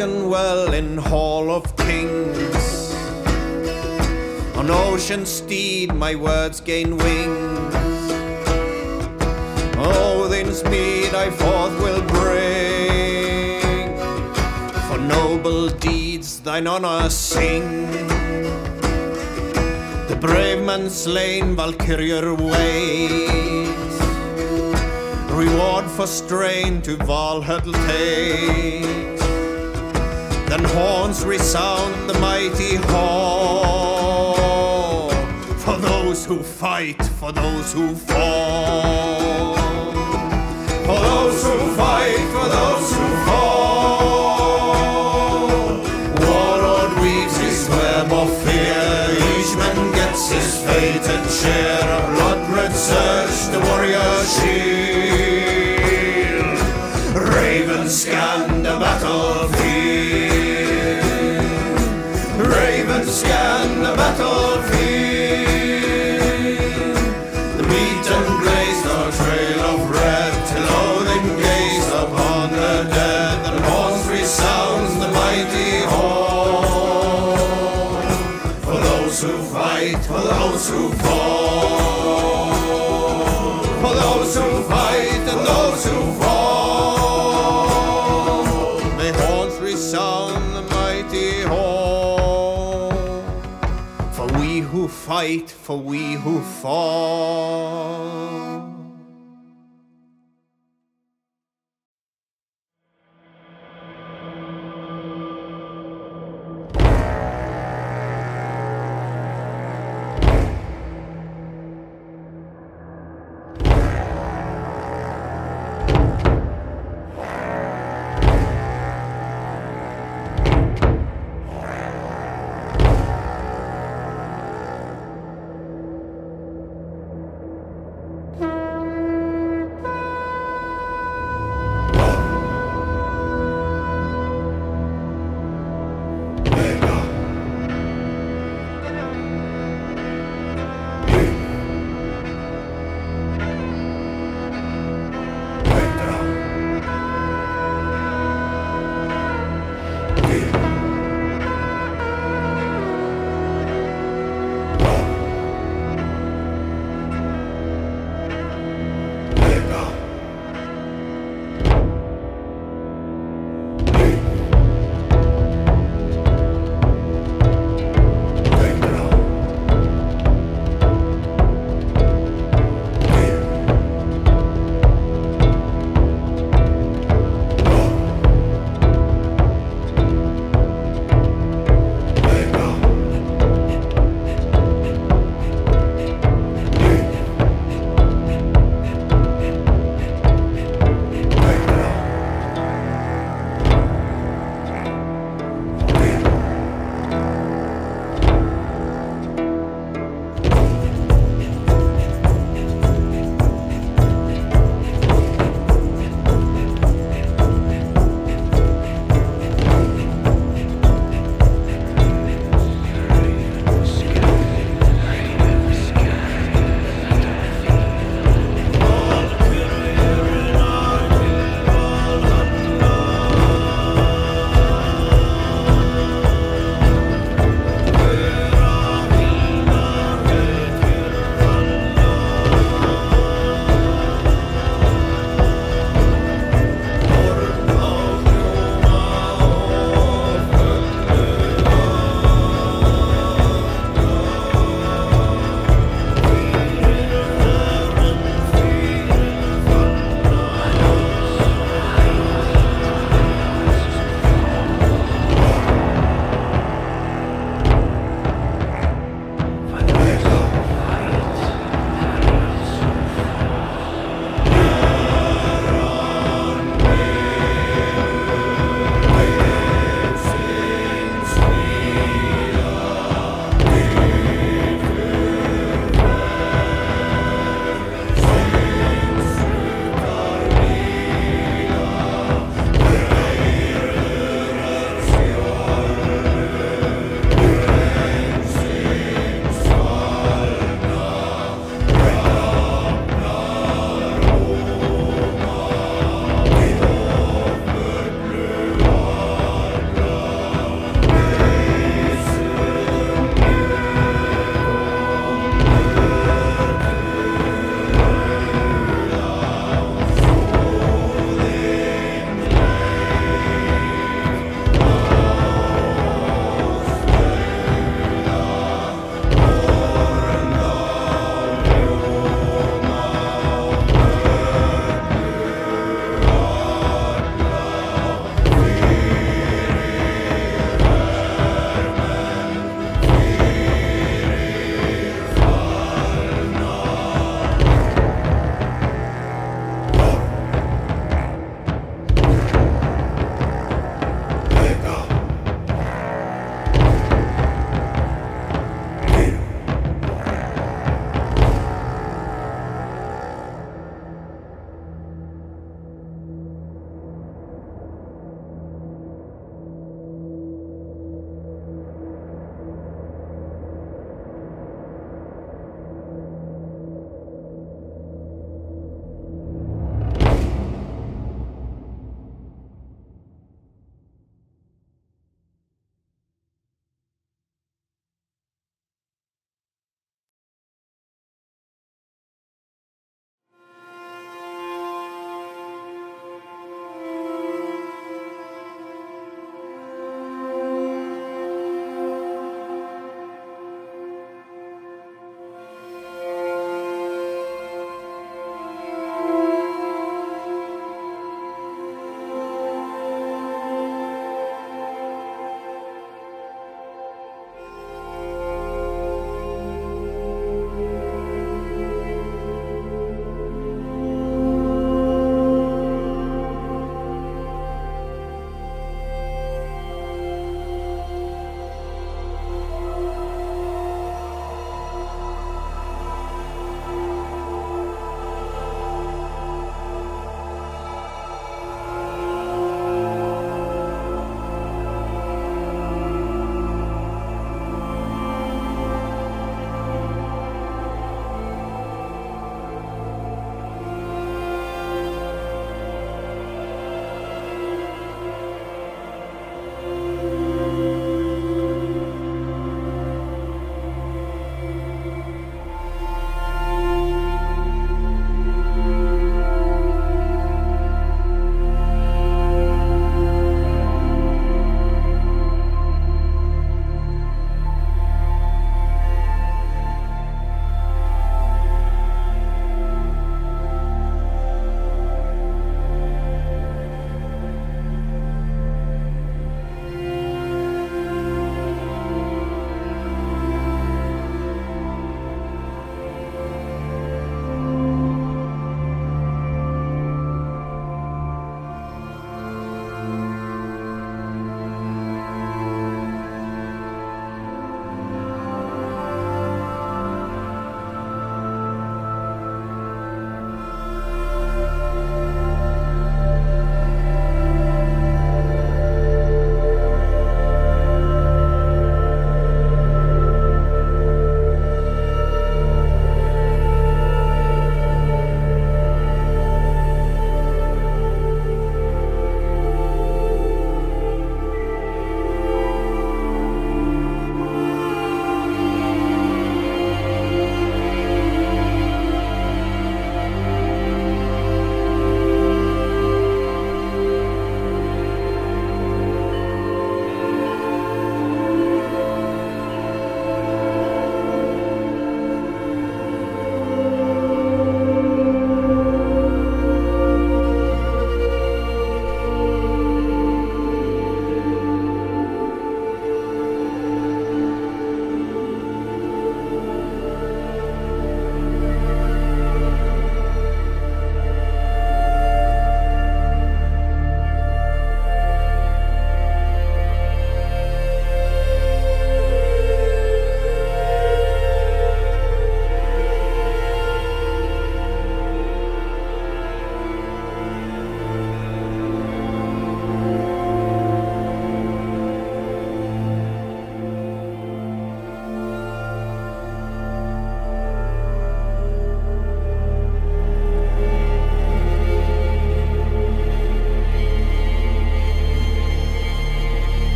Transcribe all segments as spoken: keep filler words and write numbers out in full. Clerkenwell in Hall of Kings. On ocean steed my words gain wings. Odin's mead I forth will bring, for noble deeds thine honour sing. The brave man slain Valkyria waits, reward for strain to Valhall takes. Then horns resound the mighty hall, for those who fight, for those who fall. For those who fight, for those who fall. Warlord weaves his web of fear, each man gets his fated share of blood-red surge, the warrior shield. Ravens scan the battlefield. Ravens scan the battlefield. The beaten blaze, the trail of red, till Odin gazed upon the dead. The horns resounds the mighty horn. For those who fight, for those who fall. For those who fight and those who fall. The horns resound the mighty horn. For we who fight, for we who fall.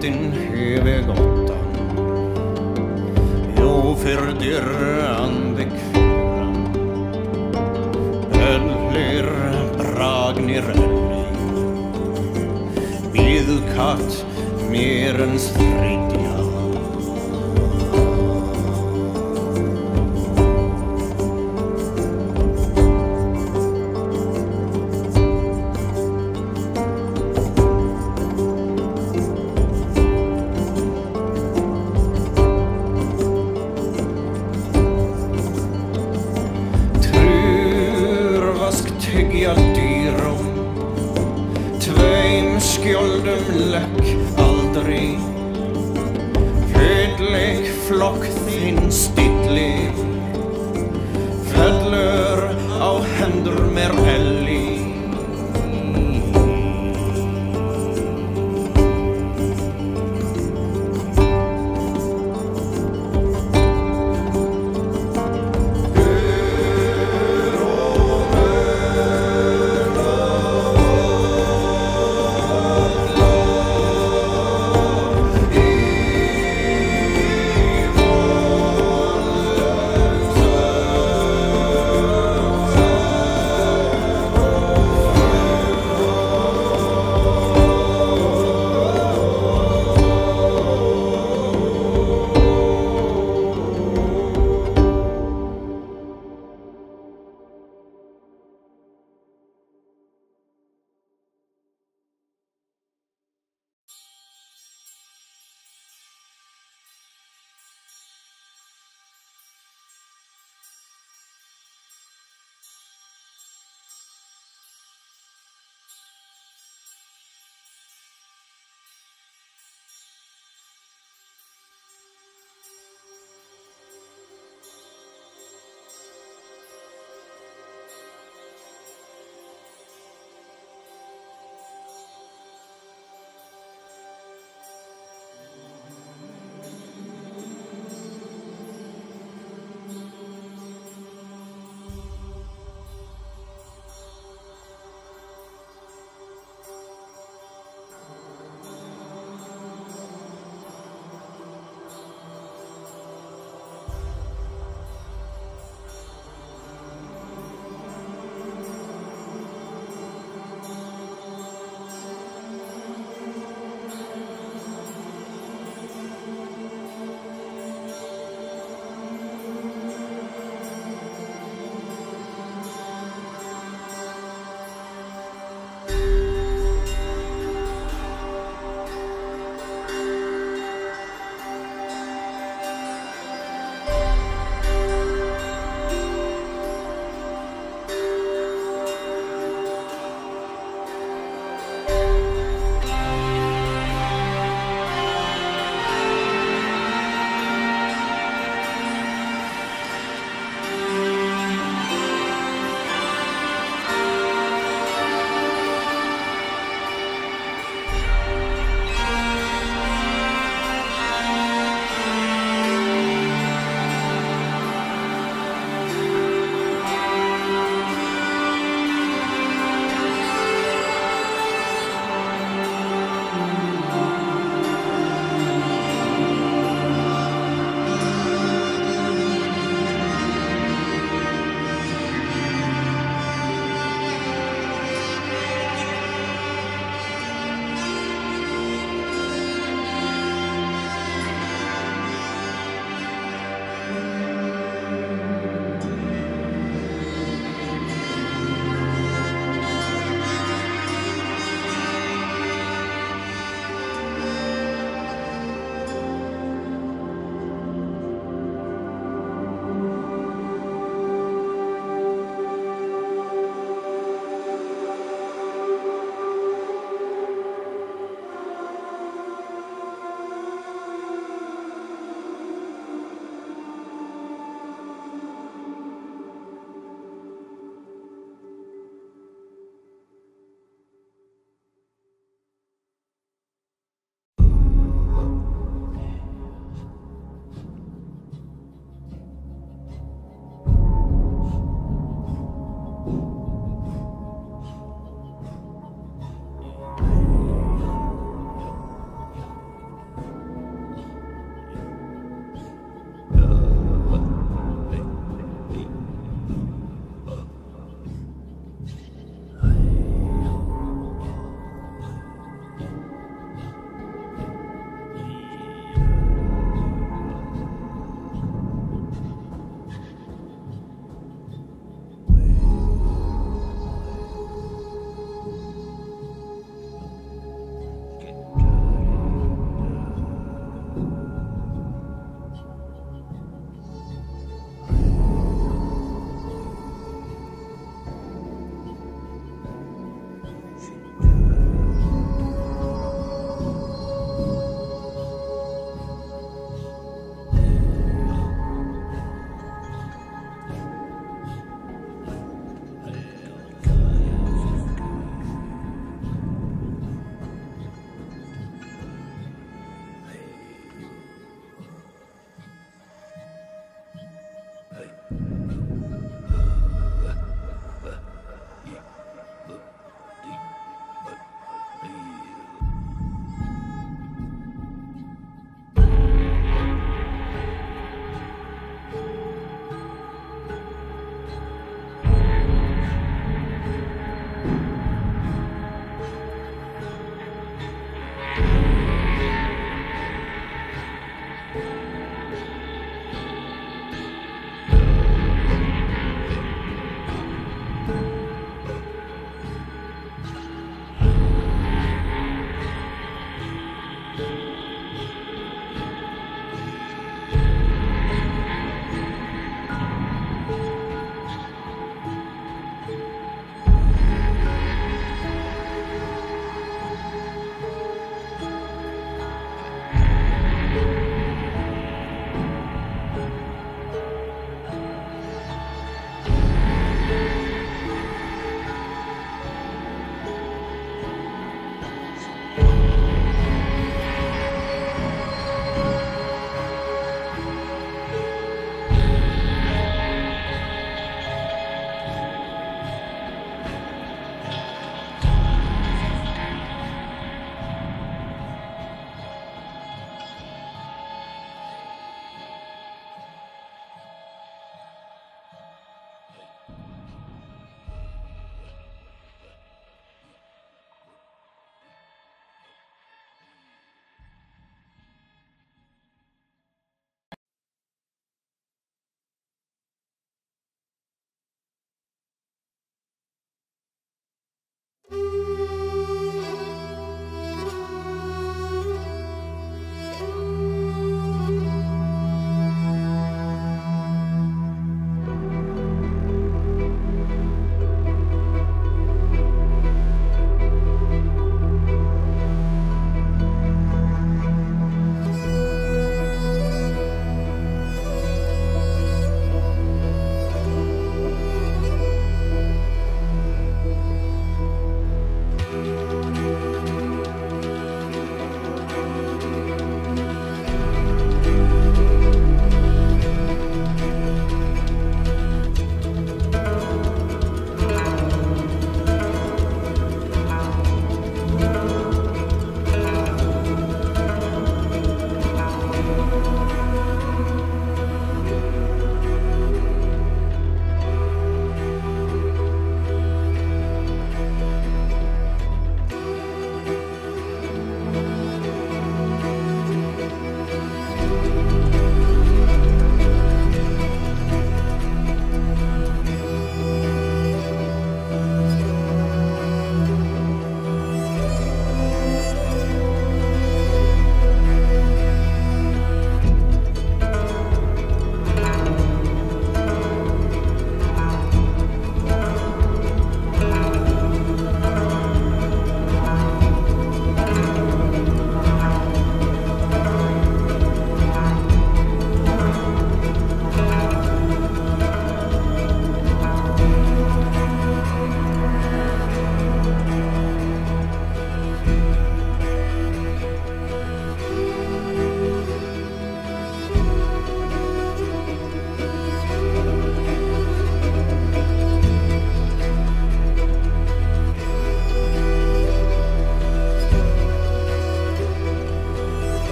Natten över gatan, jag fördyrrande kvinnan, böller bragner vilkat mer än stridja. Jag dyrom tveim skjoldum lekk aldri Hedleg flokk þinn stilli Fellur á hendur mér elli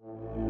Bye.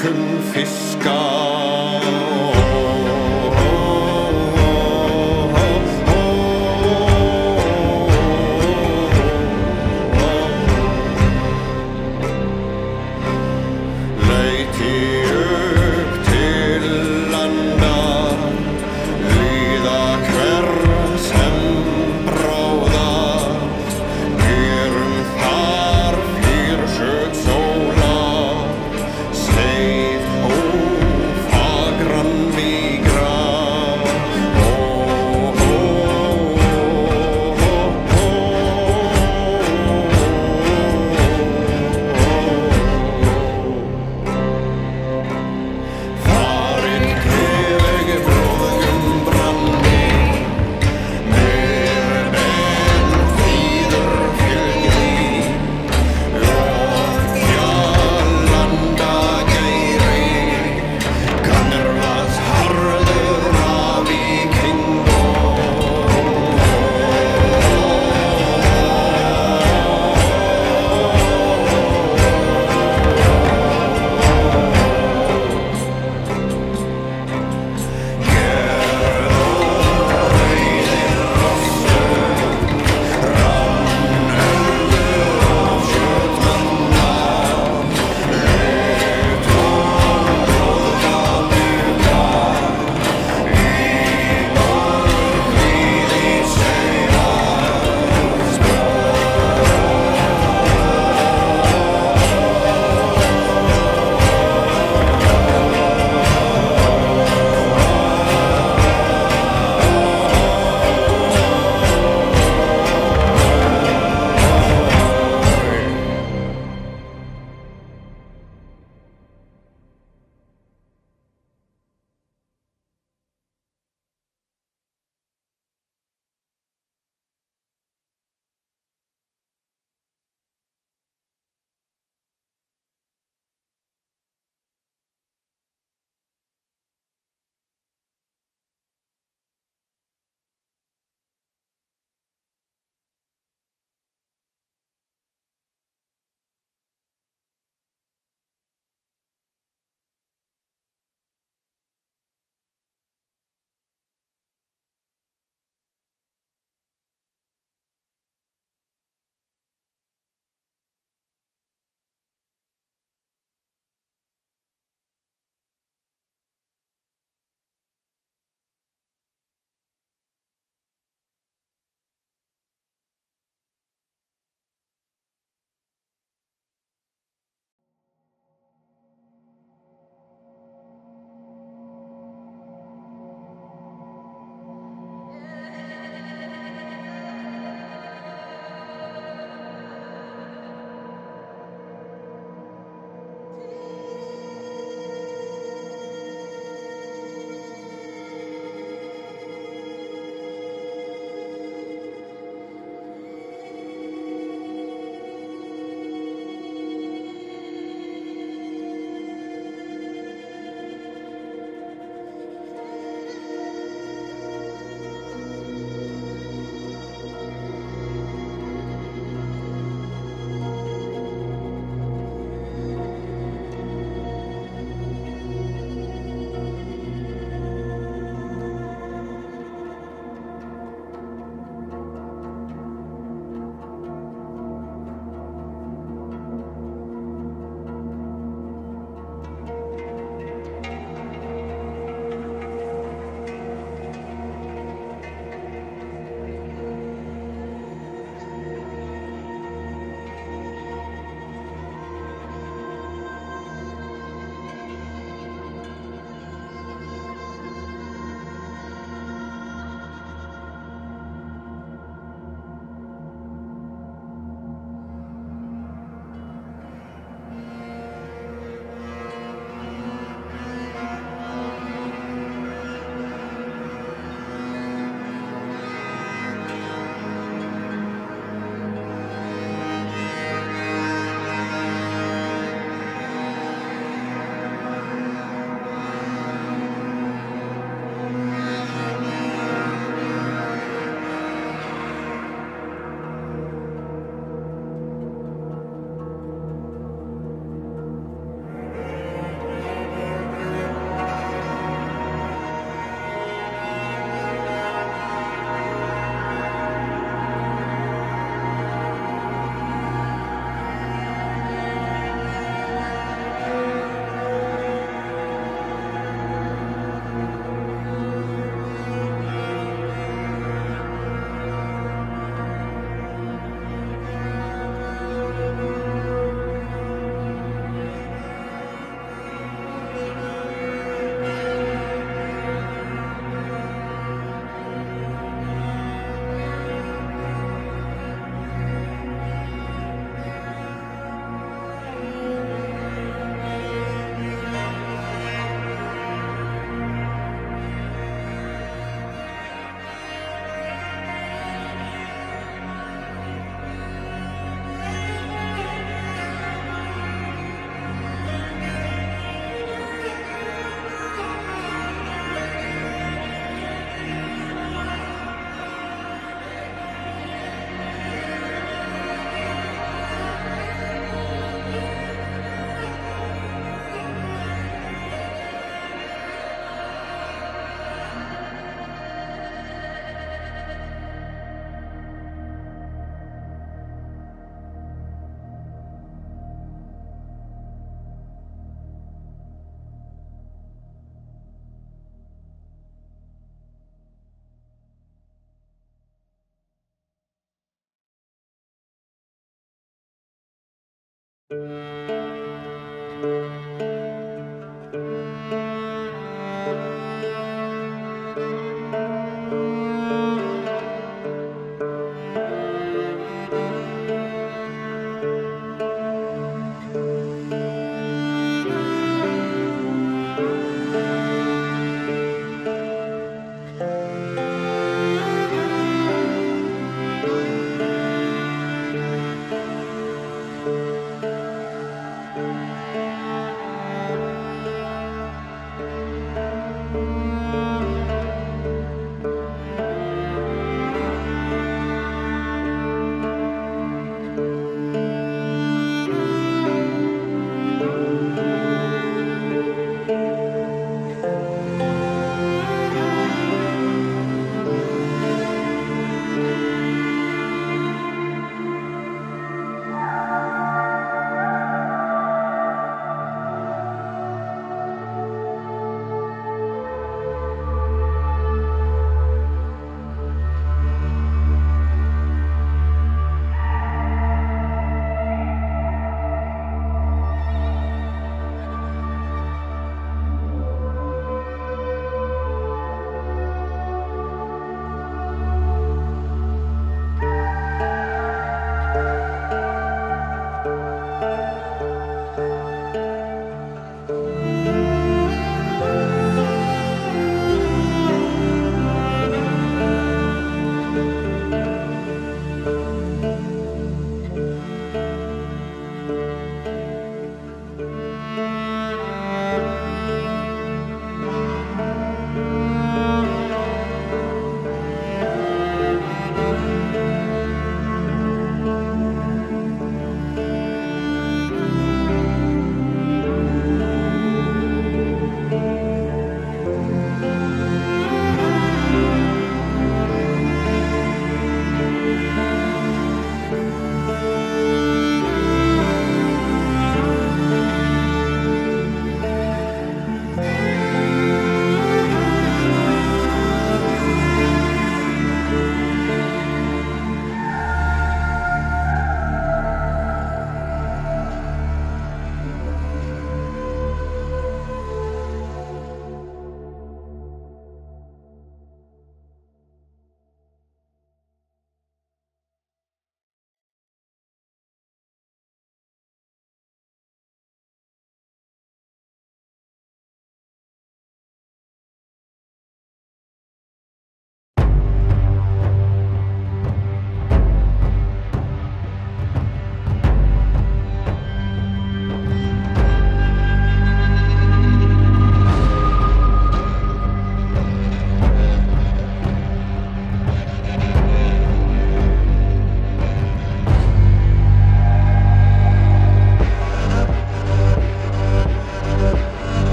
confiscar.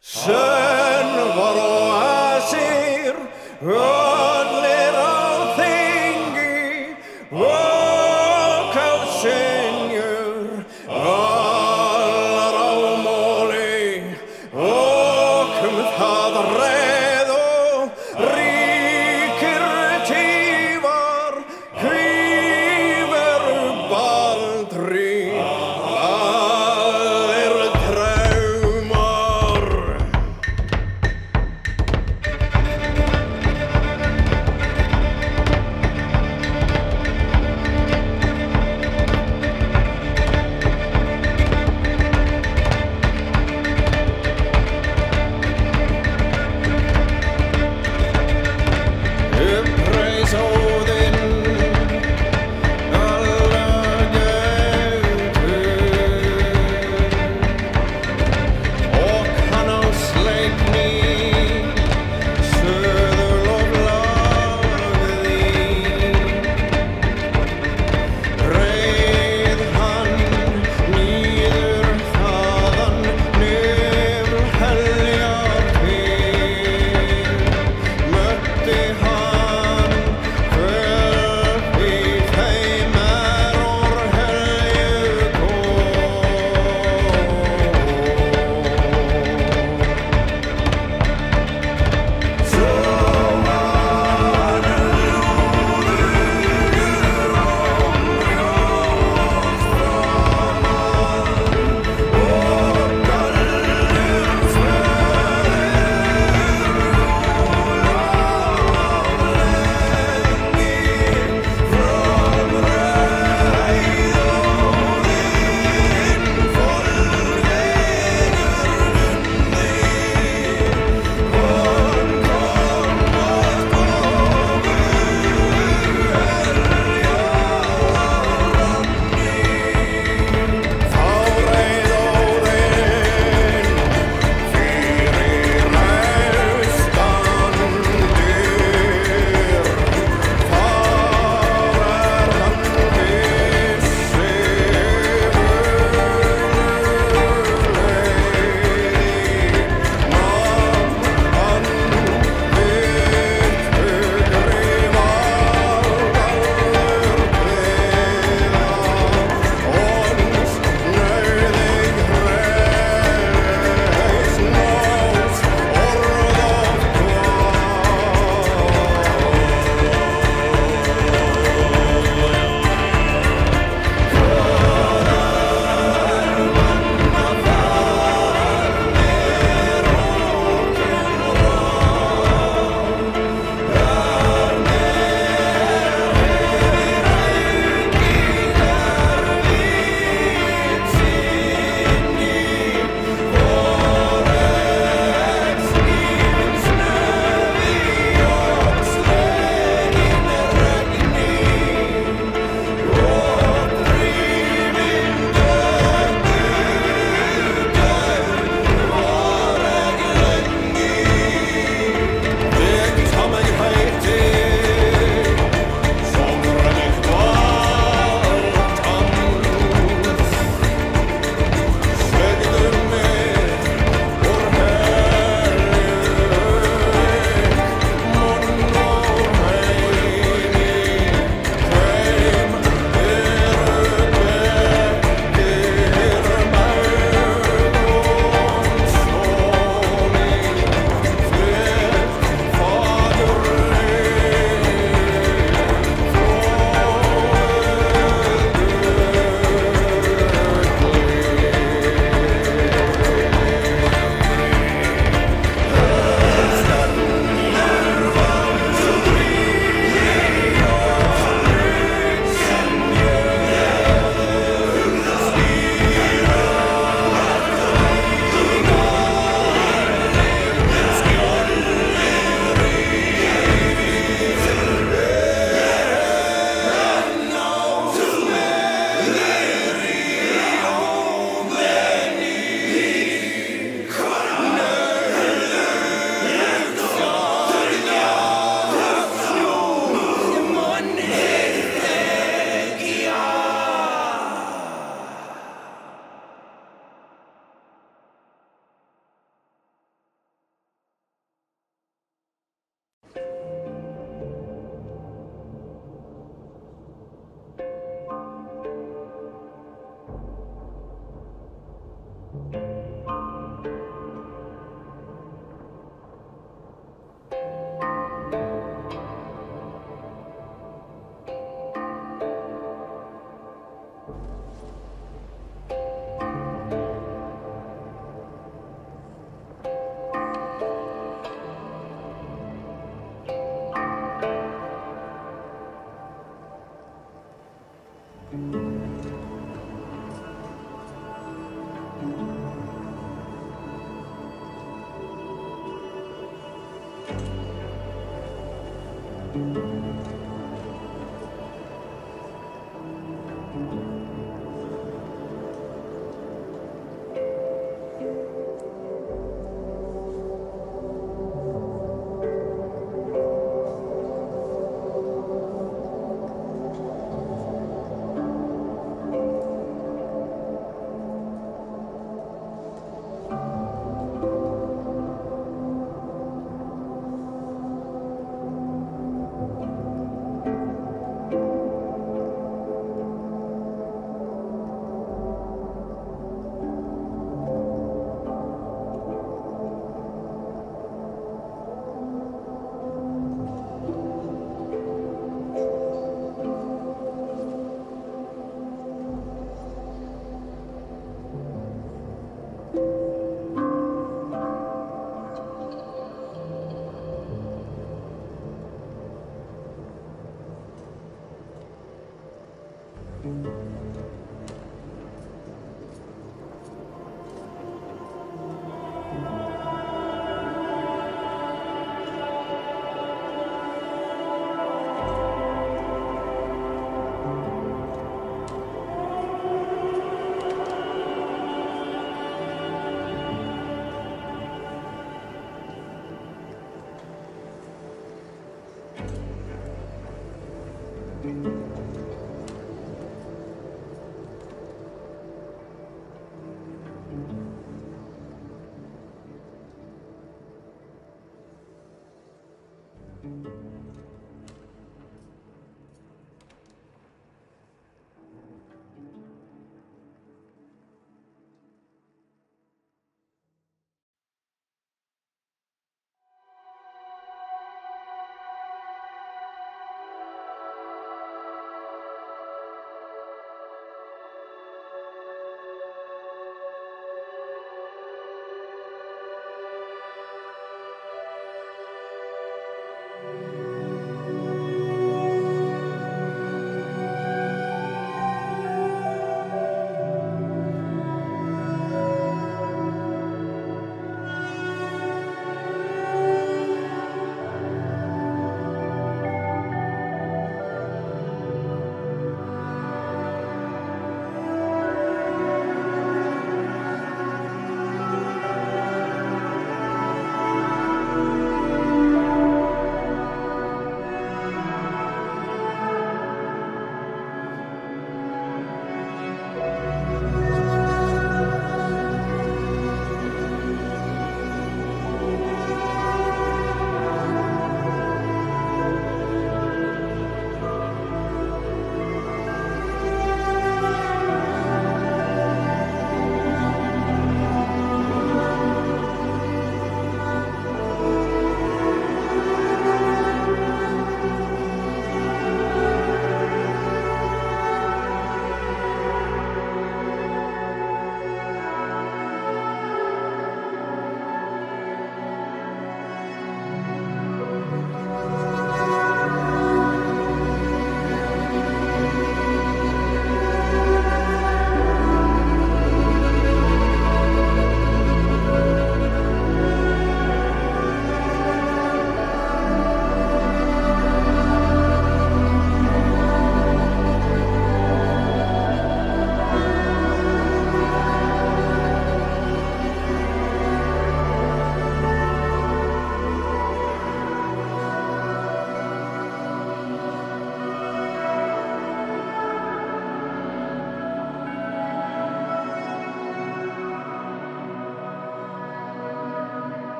Sen varoasir odler all thingy, o kausenjur, allar á móli, okum það reðu, ríkir tívar, hvíver baldri. Thank you.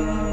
You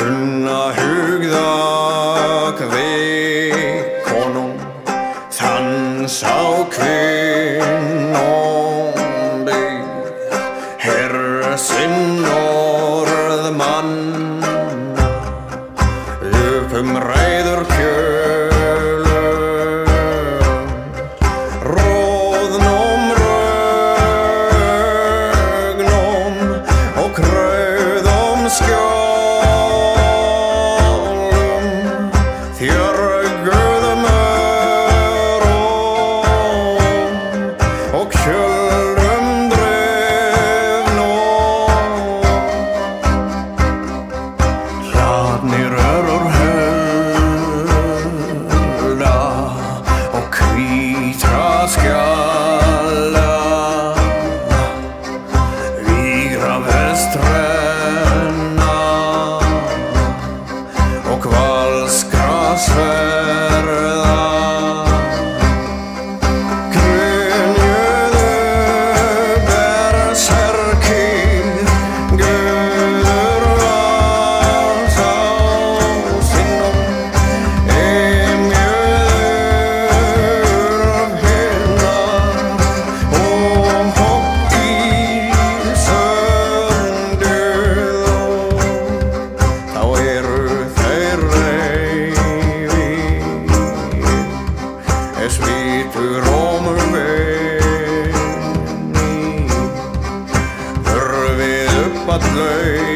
Unna hugdag vi konung sans á kvinnom byr Hersinn orð manna Löpum ræður kjölum Róðnom rögnom og kröðom skjölum But they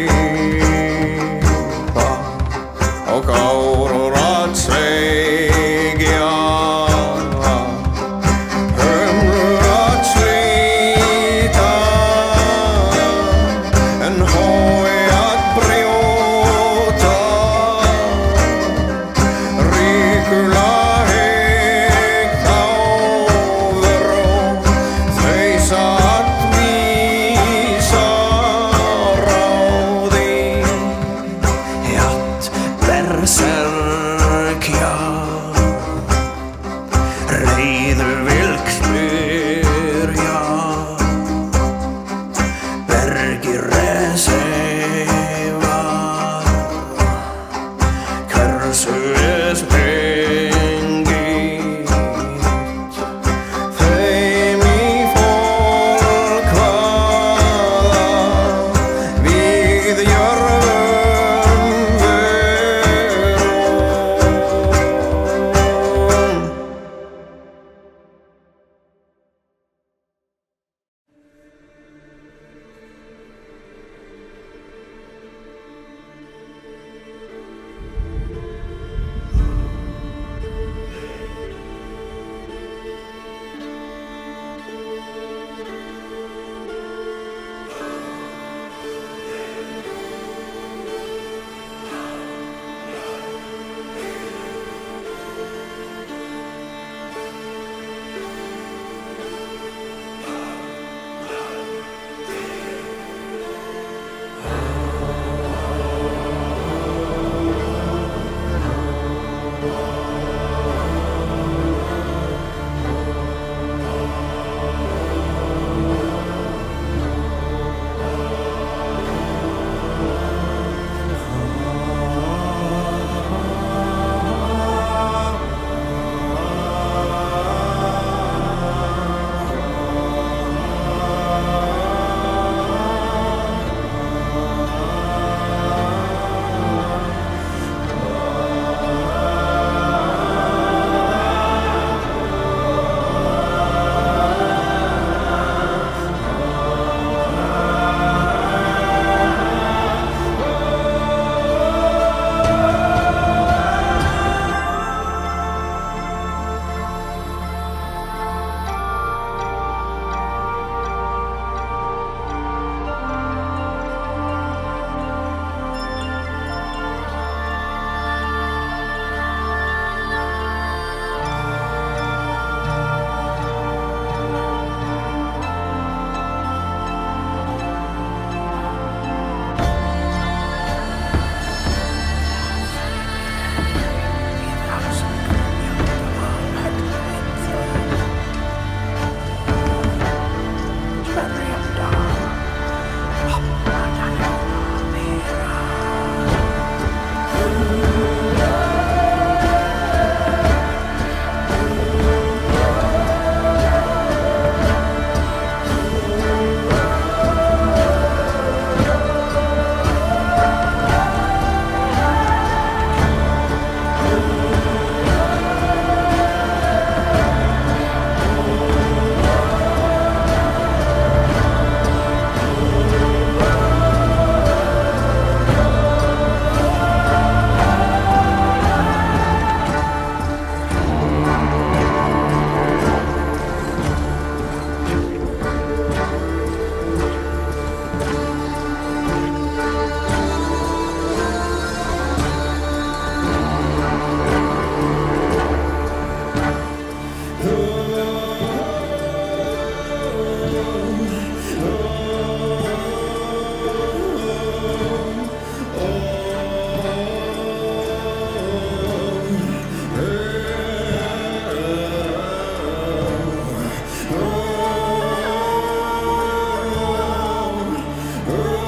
Girl.